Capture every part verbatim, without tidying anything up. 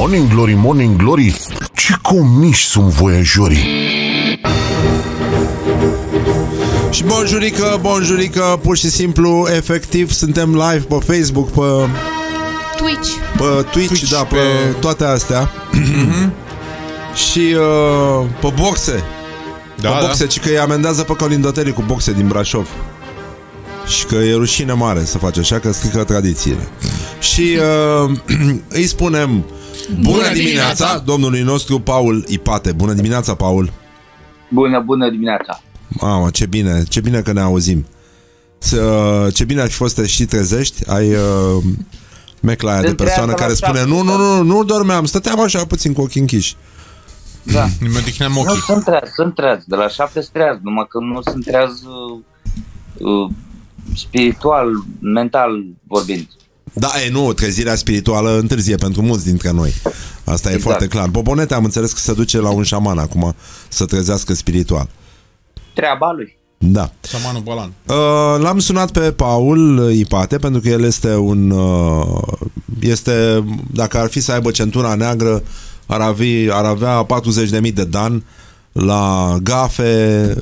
Morning Glory, Morning Glory, ce comiși sunt voiajorii! Și bonjurică, bonjurică, pur și simplu, efectiv, suntem live pe Facebook, pe... Twitch. Pe Twitch, Twitch da, pe, pe toate astea. Și uh, pe boxe. Da, pe boxe, da. Ci că îi amendează pe colindoterii cu boxe din Brașov. Și că e rușine mare să faci așa, că strică tradițiile. Și uh, îi spunem bună, bună dimineața, dimineața domnului nostru Paul Ipate. Bună dimineața, Paul. Bună, bună dimineața. Mamă, ce bine, ce bine că ne auzim. Ce bine ar fi fost să și trezești. Ai uh, mecla aia de persoană care spune nu, nu, nu, nu dormeam, stăteam așa puțin cu ochii închiși. Da. Mă odihneam ochii. Nu, sunt treaz, sunt treaz, de la șapte treaz, numai că nu sunt treaz uh, spiritual, mental vorbind. Da, e, nu, trezirea spirituală întârzie pentru mulți dintre noi. Asta exact. E foarte clar. Bobonete, am înțeles că se duce la un șaman acum să trezească spiritual. Treaba lui. Da. Șamanul Bolan. L-am sunat pe Paul Ipate pentru că el este un... este, dacă ar fi să aibă centura neagră, ar avea, ar avea patruzeci de mii de dan la gafe,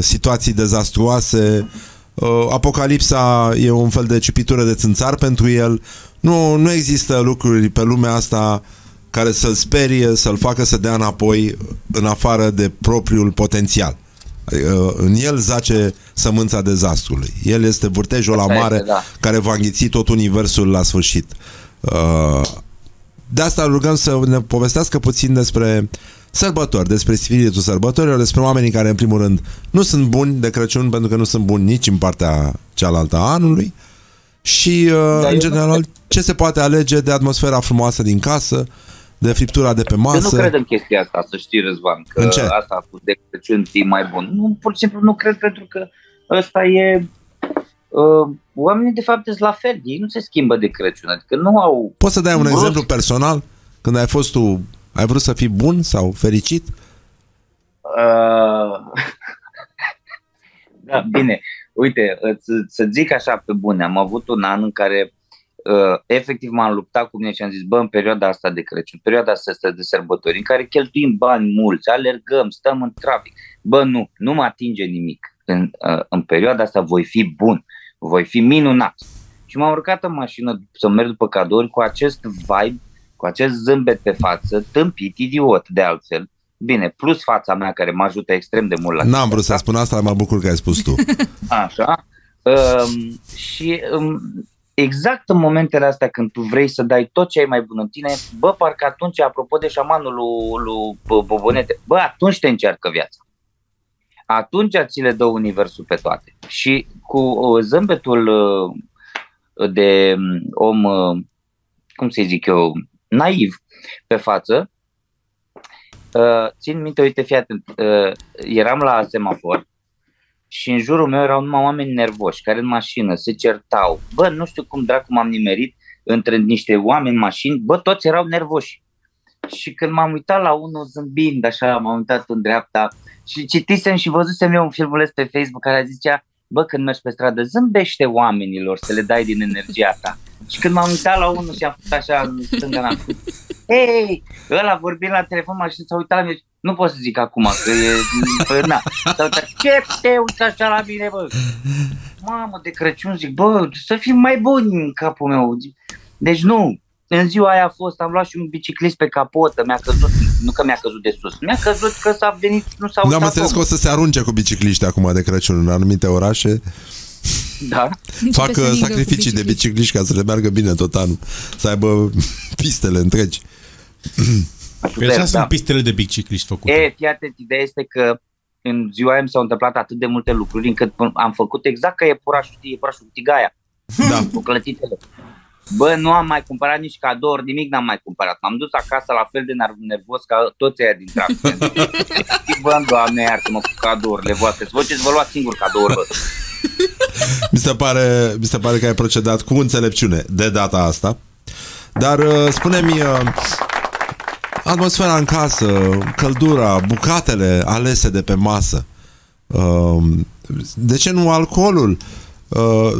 situații dezastruoase. Apocalipsa e un fel de ciupitură de țânțar pentru el. Nu, nu există lucruri pe lumea asta care să-l sperie, să-l facă să dea înapoi în afară de propriul potențial. În el zace sămânța dezastrului. El este vârtejul la mare, da, care va înghiți tot universul la sfârșit. De asta rugăm să ne povestească puțin despre sărbători, despre spiritul sărbătorilor, despre oamenii care, în primul rând, nu sunt buni de Crăciun, pentru că nu sunt buni nici în partea cealaltă a anului. Și, da, în general, ce se poate alege de atmosfera frumoasă din casă, de friptura de pe masă. Eu nu cred în chestia asta, să știi, Răzvan, că asta cu de Crăciun ții mai bun. Nu, pur și simplu nu cred, pentru că ăsta e... Uh, oamenii, de fapt, sunt la fel, ei nu se schimbă de Crăciun, adică nu au... Poți să dai un brusc exemplu personal? Când ai fost tu... Ai vrut să fii bun sau fericit? Uh, da, bine. Uite, să zic așa pe bune. Am avut un an în care uh, efectiv m-am luptat cu mine și am zis, bă, în perioada asta de Crăciun, perioada asta de sărbători, în care cheltuim bani mulți, alergăm, stăm în trafic. Bă, nu, nu mă atinge nimic. În, uh, în perioada asta voi fi bun, voi fi minunat. Și m-am urcat în mașină să merg după cadouri cu acest vibe, cu acest zâmbet pe față, tâmpit, idiot de altfel. Bine, plus fața mea care mă ajută extrem de mult la... N-am vrut să spun asta, mă bucur că ai spus tu. Așa. Um, și um, exact în momentele astea când tu vrei să dai tot ce ai mai bun în tine, bă, parcă atunci, apropo de șamanul lui, lui Bobonete, bă, atunci te încearcă viața. Atunci ți le dă universul pe toate. Și cu uh, zâmbetul uh, de om, uh, cum să zic eu, naiv pe față. Uh, țin minte, uite, fii atent, uh, eram la semafor și în jurul meu erau numai oameni nervoși care în mașină se certau. Bă, nu știu cum dracu m-am nimerit între niște oameni în mașini, bă, toți erau nervoși. Și când m-am uitat la unul zâmbind, așa, m-am uitat în dreapta și citisem și văzusem eu un filmuleț pe Facebook care zicea, bă, când mergi pe stradă, zâmbește oamenilor să le dai din energia ta. Și când m-am uitat la unul și am făcut așa în stânga, n-am făcut, hei, ăla vorbind la telefon, m-a și s-a uitat la mine, nu pot să zic acum, că e, bă, na, s-a uitat, ce te uiți așa la mine, bă? Mamă, de Crăciun, zic, bă, să fim mai buni în capul meu. Deci nu, în ziua aia a fost, am luat și un biciclist pe capotă, mi-a căzut, nu că mi-a căzut de sus, mi-a căzut că s-a venit, nu s-a uitat. Nu am înțeles că o să se arunce cu bicicliști acum de Crăciun în anumite orașe. Da. Fac sacrificii de bicicliști ca să le meargă bine tot anul, să aibă pistele întregi. Super, așa da. Sunt pistele de bicicliști făcute. E, fii atent, ideea este că în ziua aia mi s-au întâmplat atât de multe lucruri încât am făcut exact ca iepurașul, iepurașul tigaia, da, cu clătitele. Bă, nu am mai cumpărat nici cadouri, nimic n-am mai cumpărat. M-am dus acasă la fel de nervos ca toți aia din trafic. Bă, Doamne, iartă-mă cu cadourile voastre. Să vă ce vă luați singur cadouri, bă. Mi se pare, mi se pare că ai procedat cu înțelepciune de data asta. Dar spune-mi, atmosfera în casă, căldura, bucatele alese de pe masă, de ce nu alcoolul?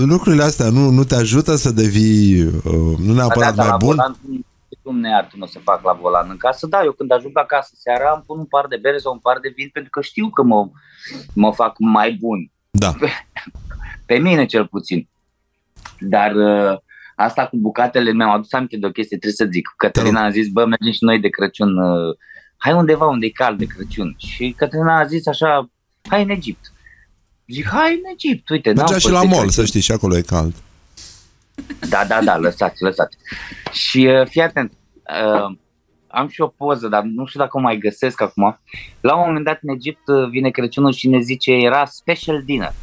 Lucrurile astea nu, nu te ajută să devii nu neapărat mai bun? Dumnezeu nu o să fac la volan în casă. Da, eu când ajung acasă seara îmi pun un par de bere sau un par de vin, pentru că știu că mă, mă fac mai bun. Da. Pe, pe mine cel puțin. Dar uh, asta cu bucatele, mi-am adus aminte de o chestie, trebuie să zic. Cătălina a zis, bă, mergem și noi de Crăciun, uh, hai undeva unde e cald de Crăciun. Și Cătălina a zis așa, hai în Egipt. Zic, hai în Egipt, uite. Mergea și la mall, să știi, și acolo e cald. Da, da, da, lăsați, lăsați. Și uh, fii atent, uh, am și o poză, dar nu știu dacă o mai găsesc acum. La un moment dat în Egipt uh, vine Crăciunul și ne zice, era special dinner.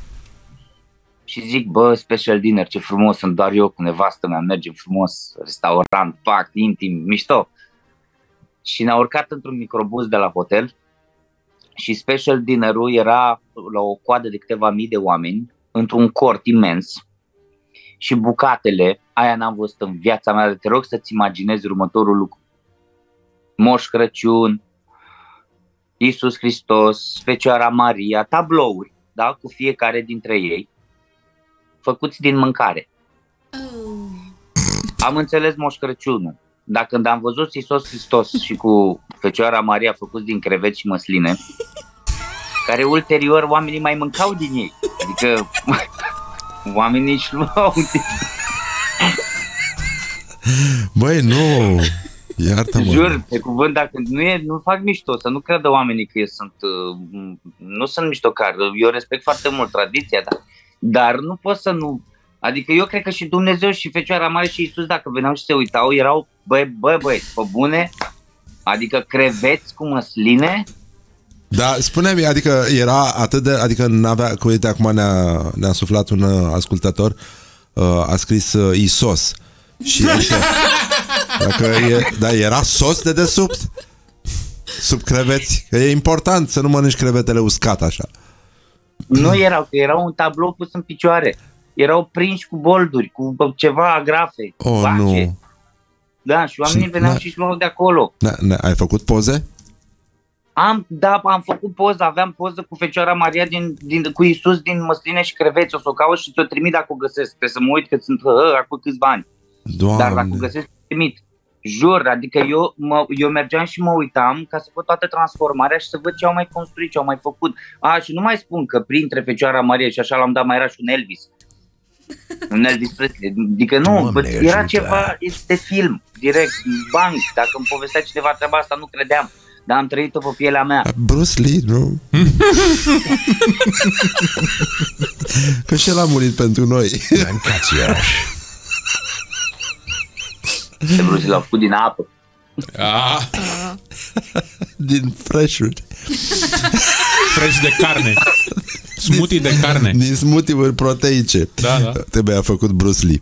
Și zic, bă, special dinner, ce frumos, sunt doar eu cu nevastă mea, mergem frumos, restaurant, pact, intim, mișto. Și ne-a urcat într-un microbus de la hotel și special dinner-ul era la o coadă de câteva mii de oameni, într-un cort imens. Și bucatele, aia n-am văzut în viața mea, te rog să-ți imaginezi următorul lucru. Moș Crăciun, Iisus Hristos, Fecioara Maria, tablouri, da, cu fiecare dintre ei, făcuți din mâncare. Oh. Am înțeles Moș Crăciunul, dar când am văzut Iisus Hristos și cu Fecioara Maria făcuți din creveți și măsline, care ulterior oamenii mai mâncau din ei, adică... Oamenii își luau. Băi, nu. Iartă-mă. Jur, pe cuvânt, dacă nu e, nu fac mișto, să nu credă oamenii că eu sunt, nu sunt miștocari. Eu respect foarte mult tradiția, dar, dar nu pot să nu. Adică eu cred că și Dumnezeu și Fecioara Mare și Iisus, dacă veneau și se uitau, erau, băi, băi, băi, pe bune. Adică creveți cu măsline. Da, spune-mi, adică era atât de, adică n-avea, că uite, acum ne-a, ne-a suflat un ascultător, uh, a scris uh, Isos și zice, dacă e, da, era sos de desubt, sub creveți, că e important să nu mănânci crevetele uscat așa. Nu erau, că era un tablou pus în picioare, erau prinși cu bolduri, cu ceva agrafe, oh, cu nu. Da, și oamenii și veneau și-și luau de acolo. Na, na, ai făcut poze? Am, da, am făcut poză, aveam poză cu Fecioara Maria, din, din, cu Iisus din măsline și creveți. O să o caut și ți-o trimit dacă o găsesc. Trebuie să mă uit că sunt hă, acum câțiva ani. Doamne. Dar dacă o găsesc, trimit. Jur, adică eu, mă, eu mergeam și mă uitam ca să văd toată transformarea și să văd ce au mai construit, ce au mai făcut. A, și nu mai spun că printre Fecioara Maria și așa l-am dat, mai era și un Elvis. Un Elvis Presley. Adică nu, Doamne, era ceva de film, direct, banc. Dacă îmi povestea cineva treaba asta, nu credeam. Dar am trăit-o pe pielea mea. Bruce Lee, nu? Că și el a murit pentru noi. Bruce l-a făcut din apă. Ah. Din fresh-uri. Fresh de carne. Smoothie de carne. Din smoothie-uri proteice. Da, da. Trebuie a făcut Bruce Lee.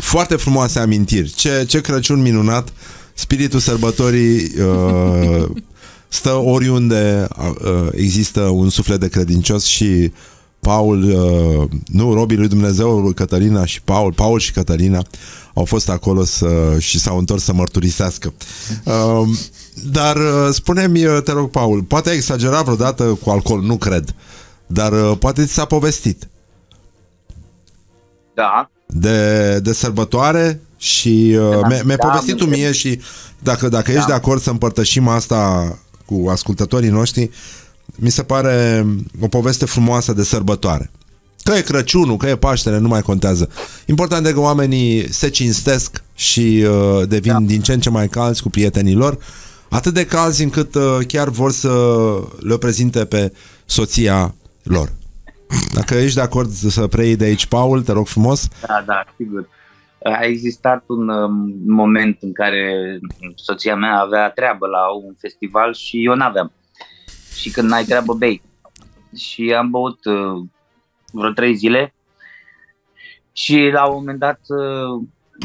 Foarte frumoase amintiri. Ce, ce Crăciun minunat. Spiritul sărbătorii uh, stă oriunde uh, există un suflet de credincios și Paul, uh, nu, robii lui Dumnezeu, Cătălina și Paul, Paul și Cătălina au fost acolo să, și s-au întors să mărturisească. Uh, dar uh, spune-mi, te rog, Paul, poate ai exagerat vreodată cu alcool, nu cred, dar uh, poate ți s-a povestit. Da. De, de sărbătoare și uh, mi-ai mi povestit tu mie și dacă, dacă da. Ești de acord să împărtășim asta cu ascultătorii noștri, mi se pare o poveste frumoasă de sărbătoare. Că e Crăciunul, că e Paștele, nu mai contează. Important e că oamenii se cinstesc și uh, devin da. Din ce în ce mai calzi cu prietenii lor, atât de calzi încât uh, chiar vor să le prezinte pe soția lor. Dacă ești de acord să preiei de aici, Paul, te rog frumos. Da, da, sigur. A existat un um, moment în care soția mea avea treabă la un festival și eu n-aveam. Și când n-ai treabă, bei. Și am băut uh, vreo trei zile și la un moment dat uh,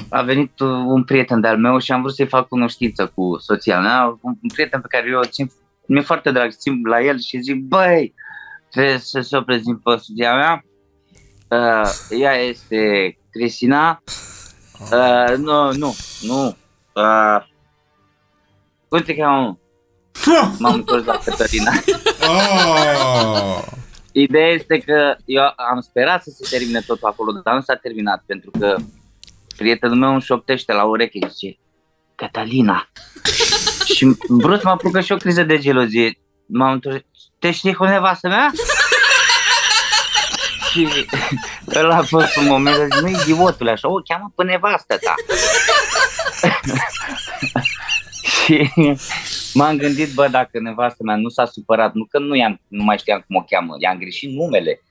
a venit uh, un prieten de-al meu și am vrut să-i fac cunoștință cu soția mea. Un, un prieten pe care eu țin, mi-e foarte drag, țin la el și zic, băi, trebuie să se o prezint pe soția mea. Uh, ea este Cristina. Uh, nu, nu, nu. Uh, cum te cheamă? M-am întors la Cătălina. Oh. Ideea este că eu am sperat să se termine totul acolo, dar nu s-a terminat, pentru că prietenul meu îmi șoptește la ureche și zice, Cătălina. Și brusc m-a apucat și o criză de gelozie. M-am întors, te știi cu nevastă mea? Și ăla a fost un moment de zi, nu, idiotule, așa, o cheamă pe nevastă ta. Și m-am gândit, bă, dacă nevastă mea nu s-a supărat, nu că nu, i-am, nu mai știam cum o cheamă, i-am greșit numele.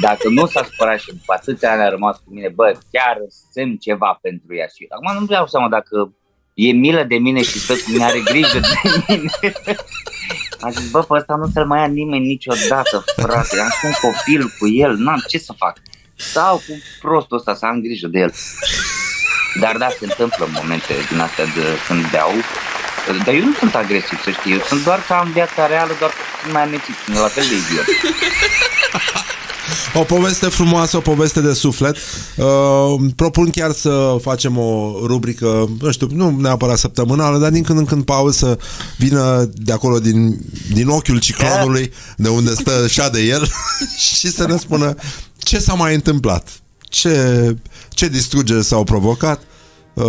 Dacă nu s-a supărat și după atâția ani a rămas cu mine, bă, chiar semn ceva pentru ea. Și acum nu-mi dau seama dacă e milă de mine și tot mine are grijă de mine. Am zis, bă, pe ăsta nu se-l mai ia nimeni niciodată, frate, am un copil cu el, n-am ce să fac. Stau cu prostul ăsta să am grijă de el. Dar da, se întâmplă momente din astea de când beau. Dar eu nu sunt agresiv, să știi, eu sunt doar ca în viața reală, doar puțin mai amețit, sunt la fel de idiot. O poveste frumoasă, o poveste de suflet. uh, Propun chiar să facem o rubrică, nu știu, nu neapărat săptămânală, dar din când în când, Paul, să vină de acolo din, din ochiul ciclonului, de unde stă șade el, și să ne spună ce s-a mai întâmplat, ce, ce distrugeri s-au provocat. uh,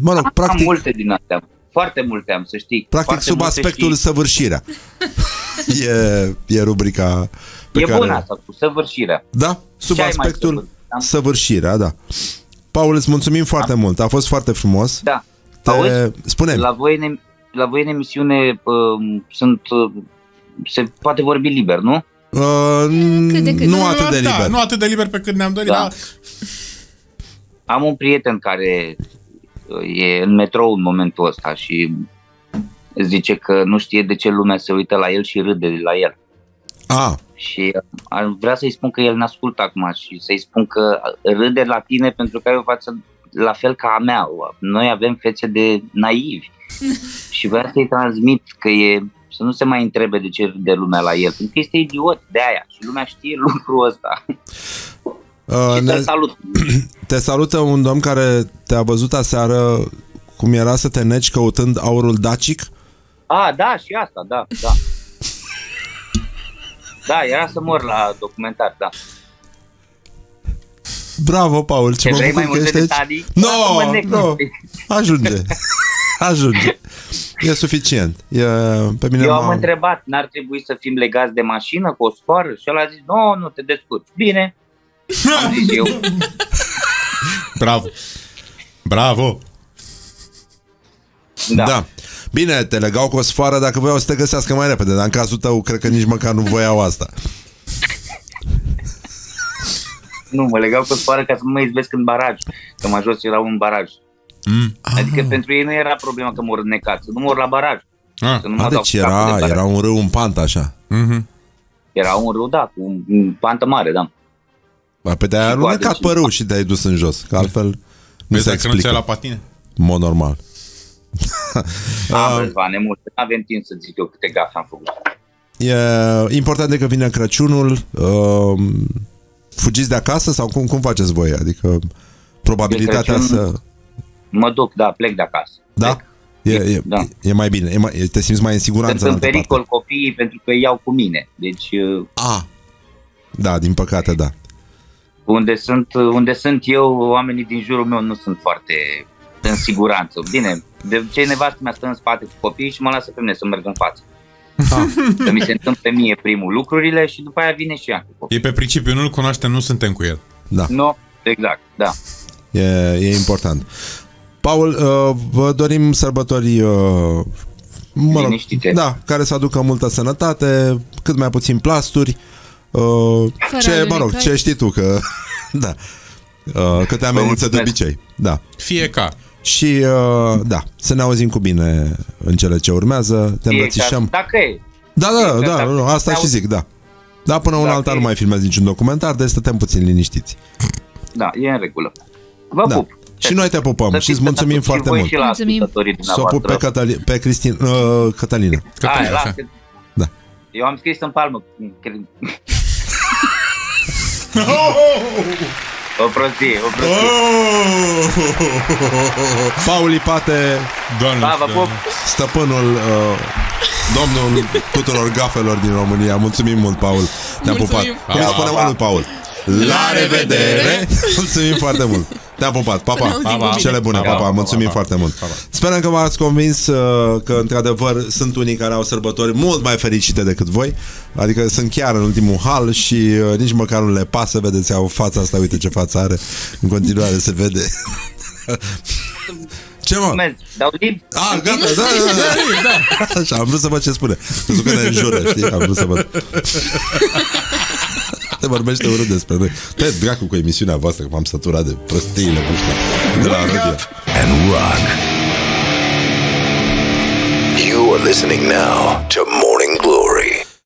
Mă rog, practic am multe din astea. Foarte multe am, să știi. Practic foarte sub aspectul săvârșirea. E, e rubrica pe e care... bună asta, cu săvârșirea. Da, sub ce aspectul săvârșirea, da. Paul, îți mulțumim foarte da. mult, a fost foarte frumos. Da. Te... Spune-mi. La voi în, la voi în emisiune uh, sunt, uh, se poate vorbi liber, nu? Uh, cât de cât. Nu atât de liber. Da, nu atât de liber pe cât ne-am dorit. Da. Da. Am un prieten care... e în metrou în momentul ăsta și zice că nu știe de ce lumea se uită la el și râde la el. Ah. Și vrea să-i spun că el ne ascultă acum și să-i spun că râde la tine pentru că ai o față la fel ca a mea. Noi avem fețe de naivi și vrea să-i transmit că e, să nu se mai întrebe de ce râde lumea la el, pentru că este idiot de aia și lumea știe lucrul ăsta. Uh, ne, te, salut. te salută un domn care te-a văzut aseară cum era să te neci căutând aurul dacic. Ah, da, și asta, da, da. Da, era să mor la documentar, da. Bravo, Paul, ce, ce vrei mai multe detalii? No, no, no. Ajunge. Ajunge. E suficient. E, pe mine Eu am întrebat, n-ar trebui să fim legați de mașină cu o sfoară? Și el a zis, nu, nu te descurci. Bine. Eu. Bravo. Bravo. Da. Da. Bine, te legau cu o sfoară dacă voiau să te găsească mai repede, dar în cazul tău cred că nici măcar nu voiau asta. Nu, mă legau cu o sfoară ca să nu mă izbesc în baraj, că mai jos era un baraj. Mm. Adică ah. pentru ei nu era problema că mor necat, să nu mor la baraj. Ah. Să nu mă deci era, de era un râu, un pant așa. Mm-hmm. Era un râu, da, cu un pantă mare, da. Păi te-ai alunecat pe râu și te-ai dus în jos, că altfel nu Vezi se explică. Nu la patine? În mod normal. Am răzvane mult, nu avem timp să zic eu câte gafe am făcut. E important de că vine Crăciunul, uh, fugiți de acasă sau cum, cum faceți voi? Adică probabilitatea să... Mă duc, da, plec de acasă. Da? E, e, da. E mai bine, e mai, te simți mai în siguranță. Sunt în, în pericol parte. Copiii pentru că îi iau cu mine, deci... Uh... Ah. Da, din păcate, da. Unde sunt, unde sunt eu, oamenii din jurul meu nu sunt foarte în siguranță. Bine, de ce nevastă mea stă în spate cu copiii și mă lasă pe mine să merg în față. Că mi se întâmplă mie primul lucrurile și după aia vine și ea. E pe principiu, nu-l cunoaștem, nu suntem cu el. Da. Nu, exact, da. E, e important. Paul, vă dorim sărbători... Mă rog, da, care să aducă multă sănătate, cât mai puțin plasturi. Uh, ce, mă rog, ce știi tu că da, uh, că te amenință de obicei. Da. Fie ca. Și uh, da, să ne auzim cu bine în cele ce urmează, te îmbrățișăm. Dacă e. Da, da, da, da, nu, asta și zic, da. Da, până un alta nu mai filmez niciun documentar, deci stăm puțin liniștiți. Da, e în regulă. Vă da. pup. Și noi te pupăm și îți mulțumim foarte mult. Să o pup pe Cătălina, pe Cristina, uh, Cătălina. Da. Eu am scris în palmă. O prostie, o prostie. Paul Ipate, stăpânul, domnul tuturor gafelor din România. Mulțumim mult, Paul. Te-am pupat. Cum îi spunem lui Paul? La revedere! Mulțumim foarte mult. Te-a pupat. Pa, pa. Pa, pa. Cele bune. Pa, pa. Mulțumim foarte mult. Sperăm că v-ați convins că, într-adevăr, sunt unii care au sărbători mult mai fericite decât voi. Adică sunt chiar în ultimul hal și nici măcar nu le pasă. Vedeți, au fața asta. Uite ce față are. În continuare se vede. Ce, mă? Dau timp? Ah, gata, da, da, da, da. Așa, am vrut să văd ce spune. Pentru că ne înjură, știi? Am vrut să văd. Te vorbește urât despre noi. Te dracu cu emisiunea voastră, că m-am săturat de prostiile de la radio. You are listening now to